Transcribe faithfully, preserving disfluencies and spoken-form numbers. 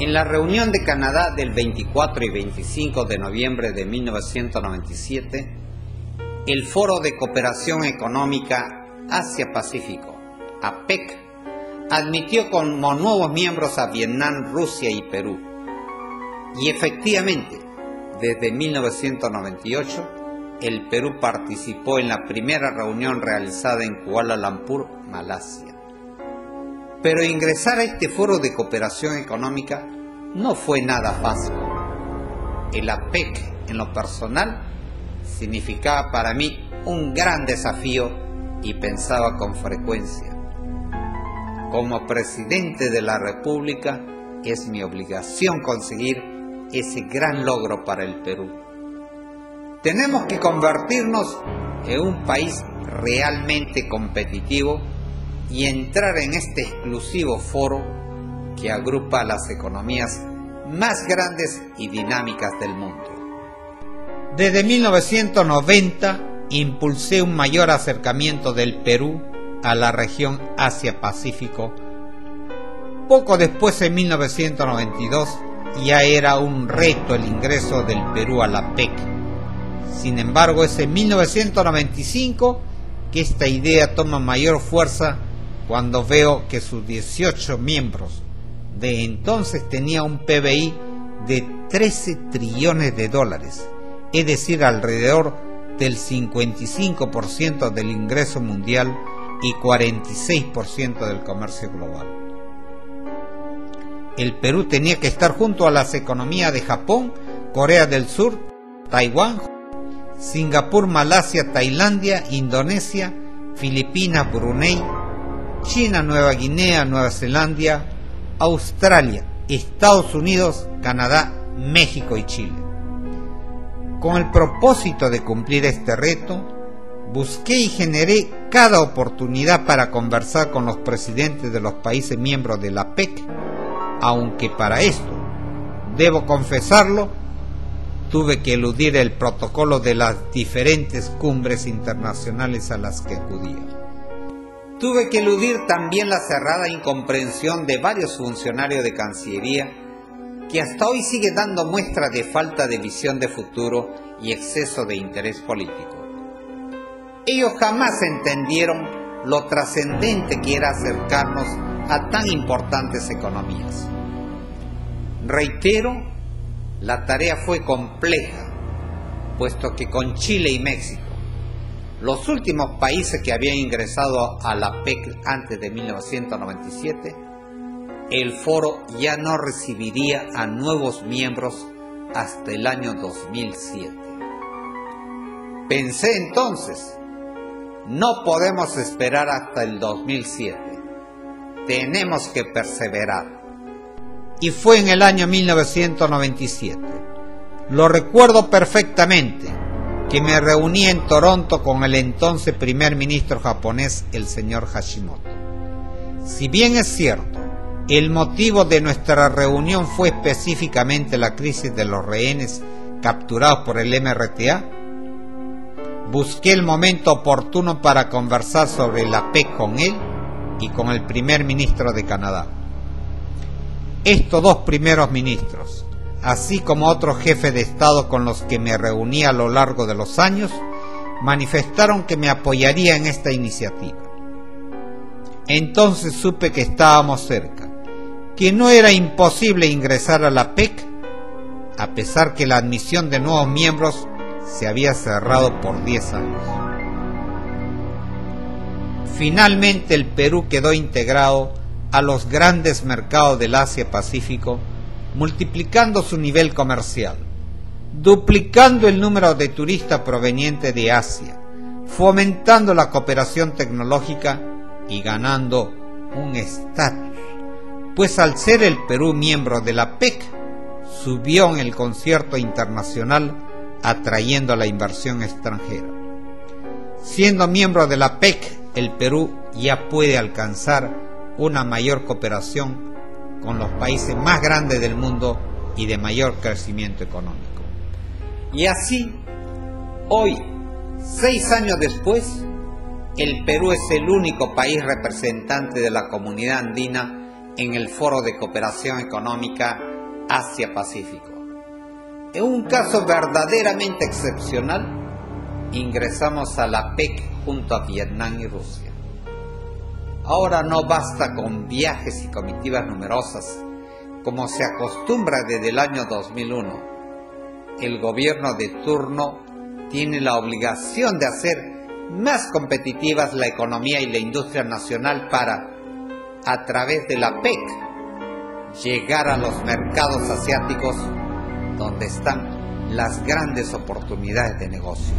En la reunión de Canadá del veinticuatro y veinticinco de noviembre de mil novecientos noventa y siete, el Foro de Cooperación Económica Asia-Pacífico, APEC, admitió como nuevos miembros a Vietnam, Rusia y Perú. Y efectivamente, desde mil novecientos noventa y ocho, el Perú participó en la primera reunión realizada en Kuala Lumpur, Malasia. Pero ingresar a este foro de cooperación económica no fue nada fácil. El APEC, en lo personal, significaba para mí un gran desafío y pensaba con frecuencia: como presidente de la República, es mi obligación conseguir ese gran logro para el Perú. Tenemos que convertirnos en un país realmente competitivo y entrar en este exclusivo foro que agrupa las economías más grandes y dinámicas del mundo. Desde mil novecientos noventa impulsé un mayor acercamiento del Perú a la región Asia-Pacífico. Poco después, en mil novecientos noventa y dos, ya era un reto el ingreso del Perú a la APEC. Sin embargo, es en mil novecientos noventa y cinco que esta idea toma mayor fuerza, cuando veo que sus dieciocho miembros de entonces tenía un P B I de trece trillones de dólares, es decir, alrededor del cincuenta y cinco por ciento del ingreso mundial y cuarenta y seis por ciento del comercio global. El Perú tenía que estar junto a las economías de Japón, Corea del Sur, Taiwán, Singapur, Malasia, Tailandia, Indonesia, Filipinas, Brunei, China, Nueva Guinea, Nueva Zelanda, Australia, Estados Unidos, Canadá, México y Chile. Con el propósito de cumplir este reto, busqué y generé cada oportunidad para conversar con los presidentes de los países miembros de la APEC, aunque para esto, debo confesarlo, tuve que eludir el protocolo de las diferentes cumbres internacionales a las que acudía. Tuve que eludir también la cerrada incomprensión de varios funcionarios de Cancillería, que hasta hoy sigue dando muestras de falta de visión de futuro y exceso de interés político. Ellos jamás entendieron lo trascendente que era acercarnos a tan importantes economías. Reitero, la tarea fue compleja, puesto que con Chile y México, los últimos países que habían ingresado a la APEC antes de mil novecientos noventa y siete, el foro ya no recibiría a nuevos miembros hasta el año dos mil siete. Pensé entonces, no podemos esperar hasta el dos mil siete, tenemos que perseverar. Y fue en el año mil novecientos noventa y siete, lo recuerdo perfectamente, que me reuní en Toronto con el entonces primer ministro japonés, el señor Hashimoto. Si bien es cierto, el motivo de nuestra reunión fue específicamente la crisis de los rehenes capturados por el M R T A, busqué el momento oportuno para conversar sobre la APEC con él y con el primer ministro de Canadá. Estos dos primeros ministros, así como otros jefes de Estado con los que me reuní a lo largo de los años, manifestaron que me apoyaría en esta iniciativa. Entonces supe que estábamos cerca, que no era imposible ingresar a la APEC, a pesar que la admisión de nuevos miembros se había cerrado por diez años. Finalmente el Perú quedó integrado a los grandes mercados del Asia-Pacífico, multiplicando su nivel comercial, duplicando el número de turistas provenientes de Asia, fomentando la cooperación tecnológica y ganando un estatus, pues al ser el Perú miembro de la APEC, subió en el concierto internacional atrayendo a la inversión extranjera. Siendo miembro de la APEC, el Perú ya puede alcanzar una mayor cooperación con los países más grandes del mundo y de mayor crecimiento económico. Y así, hoy, seis años después, el Perú es el único país representante de la comunidad andina en el Foro de Cooperación Económica Asia-Pacífico. En un caso verdaderamente excepcional, ingresamos a la A P E C junto a Vietnam y Rusia. Ahora no basta con viajes y comitivas numerosas, como se acostumbra desde el año dos mil uno. El gobierno de turno tiene la obligación de hacer más competitivas la economía y la industria nacional para, a través de la A P E C, llegar a los mercados asiáticos donde están las grandes oportunidades de negocio.